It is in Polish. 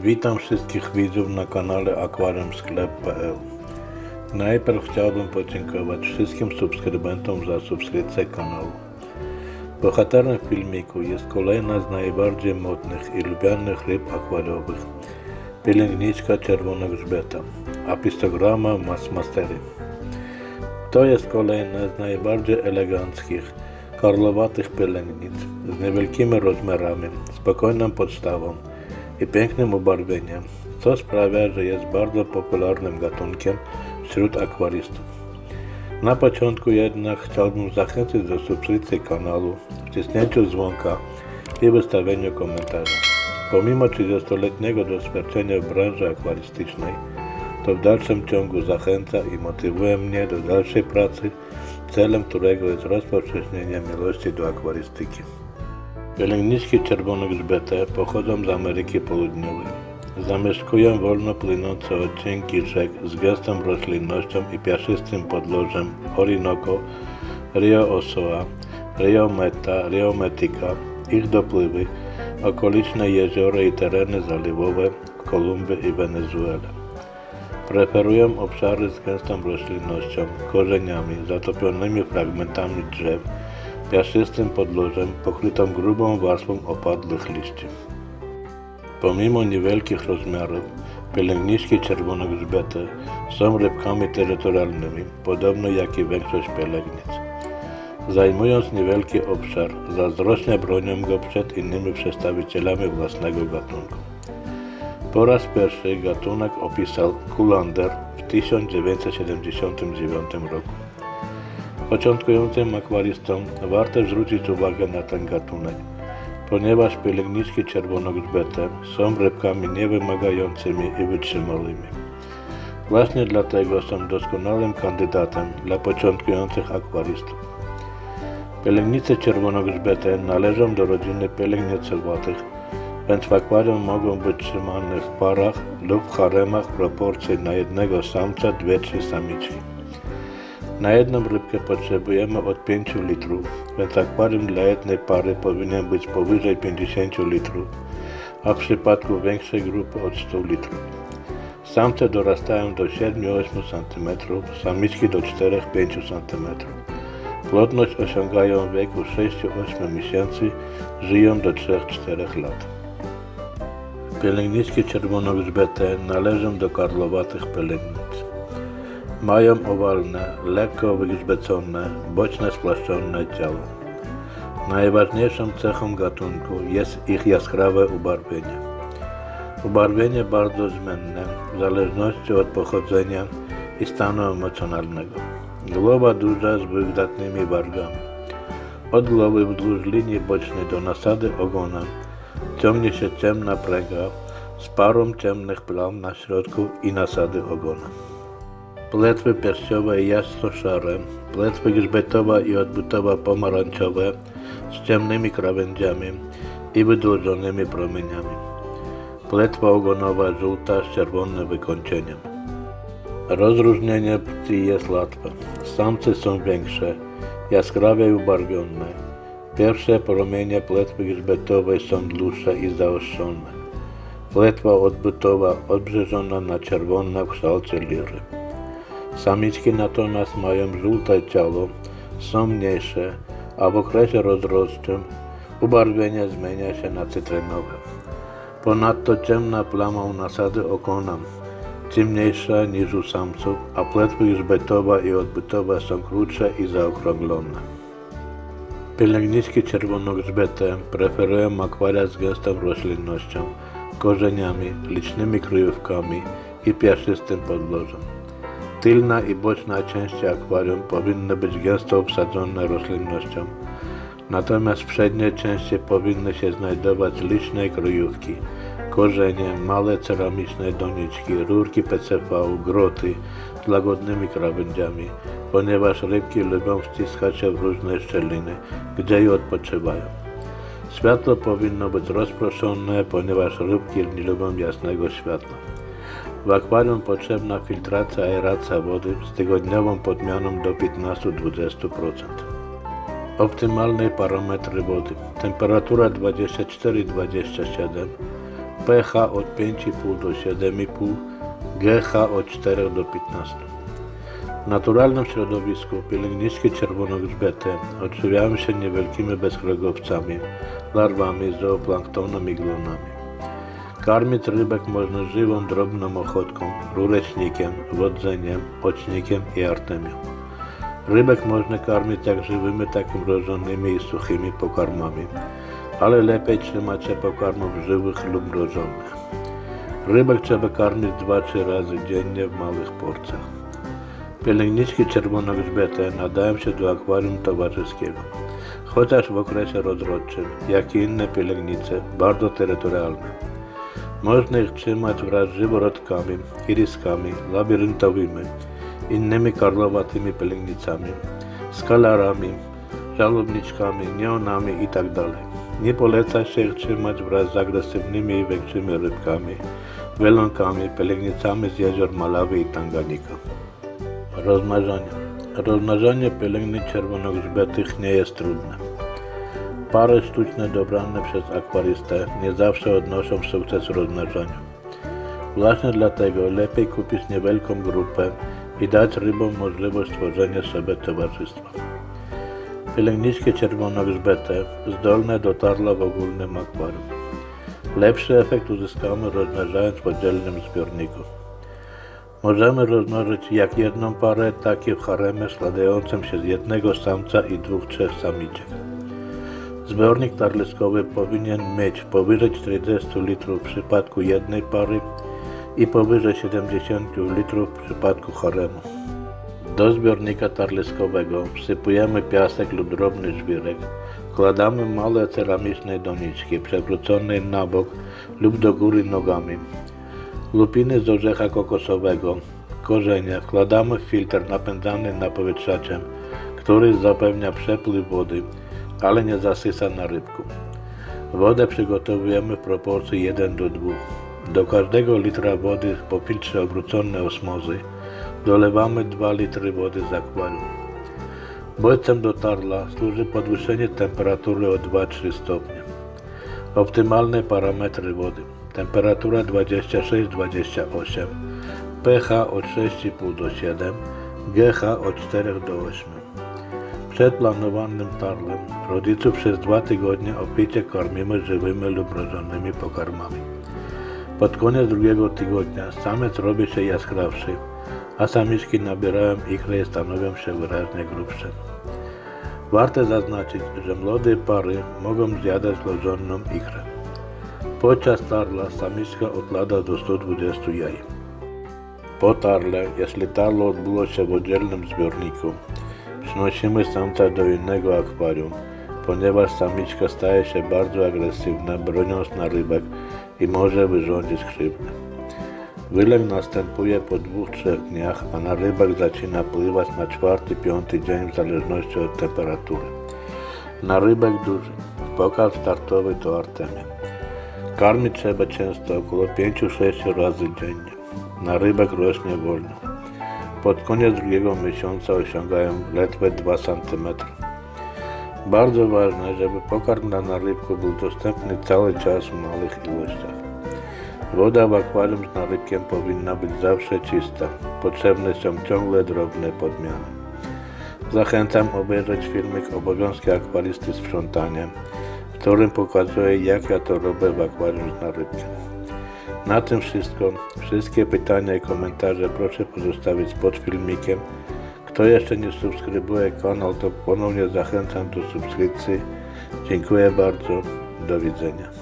Witam wszystkich widzów na kanale akwariumsklep.pl. Najpierw chciałbym podziękować wszystkim subskrybentom za subskrypcję kanału. Bohaterem filmiku jest kolejna z najbardziej modnych i lubianych ryb akwariowych, pielęgniczka czerwonogrzbieta, Apistogramma macmasteri. To jest kolejna z najbardziej eleganckich, karlowatych pielęgnic z niewielkimi rozmiarami, spokojną podstawą i pięknym ubarwieniem, co sprawia, że jest bardzo popularnym gatunkiem wśród akwarystów. Na początku jednak chciałbym zachęcić do subskrypcji kanału, wciśnięciu dzwonka i wystawieniu komentarza. Pomimo 30-letniego doświadczenia w branży akwarystycznej, to w dalszym ciągu zachęca i motywuje mnie do dalszej pracy, celem którego jest rozpowszechnienie miłości do akwarystyki. Pielęgniczki czerwonogrzbiete pochodzą z Ameryki Południowej. Zamieszkują wolno płynące odcinki rzek z gęstą roślinnością i piaszystym podłożem Orinoco, Rio Osoa, Rio Meta, Rio Metica. Ich dopływy, okoliczne jeziora i tereny zaliwowe w Kolumbii i Wenezueli. Preferują obszary z gęstą roślinnością, korzeniami, zatopionymi fragmentami drzew, piaszystym podłożem pokrytą grubą warstwą opadłych liści. Pomimo niewielkich rozmiarów, pielęgniczki czerwonogrzbiete są rybkami terytorialnymi, podobno jak i większość pielęgnic. Zajmując niewielki obszar, zazdrośnie bronią go przed innymi przedstawicielami własnego gatunku. Po raz pierwszy gatunek opisał Kullander w 1979 roku. Początkującym akwarystom warto zwrócić uwagę na ten gatunek, ponieważ pielęgniczki czerwonogrzbiete są rybkami niewymagającymi i wytrzymałymi. Właśnie dlatego są doskonałym kandydatem dla początkujących akwarystów. Pielęgnice czerwonogrzbiete należą do rodziny pielęgniacowatych, więc w akwarium mogą być trzymane w parach lub w haremach w proporcji na jednego samca 2-3 samiczki. Na jedną rybkę potrzebujemy od 5 litrów, więc akwarium dla jednej pary powinien być powyżej 50 litrów, a w przypadku większej grupy od 100 litrów. Samce dorastają do 7-8 cm, samiczki do 4-5 cm. Płodność osiągają w wieku 6-8 miesięcy, żyją do 3-4 lat. Pielęgniczki czerwonogrzbiete należą do karłowatych pielęgnic. Mają owalne, lekko wygrzbecone, boczne spłaszczone ciało. Najważniejszą cechą gatunku jest ich jaskrawe ubarwienie. Ubarwienie bardzo zmienne w zależności od pochodzenia i stanu emocjonalnego. Głowa duża z wydatnymi wargami. Od głowy wzdłuż linii bocznej do nasady ogona ciągnie się ciemna pręga z parą ciemnych plam na środku i nasady ogona. Pletwy piersiowe jasno-szare, pletwy grzbietowa i odbytowa pomarańczowe z ciemnymi krawędziami i wydłużonymi promieniami. Pletwa ogonowa żółta z czerwonym wykończeniem. Rozróżnienie płci jest łatwe. Samce są większe, jaskrawie ubarwione. Pierwsze promienie pletwy grzbietowej są dłuższe i zaostrzone. Pletwa odbytowa obrzeżona na czerwono w kształcie liry. Samiczki natomiast mają żółte ciało, są mniejsze, a w okresie rozrodczym ubarwienie zmienia się na cytrynowe. Ponadto ciemna plama u nasady ogona, ciemniejsza niż u samców, a pletwy grzbietowa i odbytowa są krótsze i zaokrąglone. Pielęgniczki czerwonogrzbiete preferują akwaria z gęstą roślinnością, korzeniami, licznymi kryjówkami i piaszystym podłożem. Tylna i boczna części akwarium powinny być gęsto obsadzone roślinnością, natomiast w przedniej części powinny się znajdować liczne kryjówki, korzenie, małe ceramiczne doniczki, rurki PCV, groty z łagodnymi krawędziami, ponieważ rybki lubią wciskać się w różne szczeliny, gdzie je odpoczywają. Światło powinno być rozproszone, ponieważ rybki nie lubią jasnego światła. W akwarium potrzebna filtracja, aeracja wody z tygodniową podmianą do 15-20%. Optymalne parametry wody: temperatura 24-27, pH od 5,5 do 7,5, GH od 4 do 15. W naturalnym środowisku pielęgniczki czerwonogrzbiete odżywiają się niewielkimi bezkręgowcami, larwami, zooplanktonem i glonami. Karmić rybek można żywą drobną ochotką, rurecznikiem, wodzeniem, ocznikiem i artemią. Rybek można karmić tak żywymi, tak i mrożonymi i suchymi pokarmami, ale lepiej trzymać się pokarmów żywych lub mrożonych. Rybek trzeba karmić 2-3 razy dziennie w małych porcjach. Pielęgniczki czerwonogrzbiete nadają się do akwarium towarzyskiego, chociaż w okresie rozrodczym, jak i inne pielęgnice, bardzo terytorialne. Można ich trzymać wraz z żyworodkami, iriskami, labiryntowymi, innymi karlowatymi pielęgnicami, skalarami, żalobniczkami, neonami itd. Nie poleca się ich trzymać wraz z agresywnymi i większymi rybkami, wieląkami, pielęgnicami z jezior Malawi i Tanganika. Rozmnażanie pielęgnic czerwonogrzbietych nie jest trudne. Pary sztuczne dobrane przez akwarystę nie zawsze odnoszą sukces rozmnażania. Właśnie dlatego lepiej kupić niewielką grupę i dać rybom możliwość tworzenia sobie towarzystwa. Pielęgniczki czerwonogrzbiete zdolne do tarla w ogólnym akwarium. Lepszy efekt uzyskamy rozmnażając w oddzielnym zbiorniku. Możemy rozmnożyć jak jedną parę, tak i w haremie składającym się z jednego samca i 2-3 samiczek. Zbiornik tarliskowy powinien mieć powyżej 40 litrów w przypadku jednej pary i powyżej 70 litrów w przypadku haremu. Do zbiornika tarliskowego wsypujemy piasek lub drobny żwirek, kładamy małe ceramiczne doniczki przewrócone na bok lub do góry nogami, lupiny z orzecha kokosowego, korzenie, wkładamy w filtr napędzany napowietrzaczem, który zapewnia przepływ wody, ale nie zasysa na rybku. Wodę przygotowujemy w proporcji 1 do 2. Do każdego litra wody po filtrze obróconej osmozy dolewamy 2 litry wody z akwarium. Bodźcem do tarla służy podwyższenie temperatury o 2-3 stopnie. Optymalne parametry wody: temperatura 26-28, pH od 6,5 do 7, GH od 4 do 8. Przed planowanym tarlem rodziców przez 2 tygodnie opicie karmimy żywymi lub mrożonymi pokarmami. Pod koniec 2. tygodnia samiec robi się jaskrawszy, a samiczki nabierają ikry i stanowią się wyraźnie grubsze. Warto zaznaczyć, że młode pary mogą zjadać złożoną ikrę. Podczas tarla samiczka odkłada do 120 jaj. Po tarle, jeśli tarlo odbyło się w oddzielnym zbiorniku, przenosimy samca do innego akwarium, ponieważ samiczka staje się bardzo agresywna, broniąc na rybek i może wyrządzić krzywdę. Wylęk następuje po 2-3 dniach, a na rybek zaczyna pływać na 4-5 dzień w zależności od temperatury. Na rybek duży, pokaz startowy to artemia. Karmić trzeba często, około 5-6 razy dziennie. Na rybek rośnie wolno. Pod koniec 2. miesiąca osiągają ledwie 2 cm. Bardzo ważne, żeby pokarm na rybku był dostępny cały czas w małych ilościach. Woda w akwarium z narybkiem powinna być zawsze czysta. Potrzebne są ciągle drobne podmiany. Zachęcam obejrzeć filmik Obowiązki akwarysty sprzątania, w którym pokazuję, jak ja to robię w akwarium z narybkiem. Na tym wszystko. Wszystkie pytania i komentarze proszę pozostawić pod filmikiem. Kto jeszcze nie subskrybuje kanał, to ponownie zachęcam do subskrypcji. Dziękuję bardzo. Do widzenia.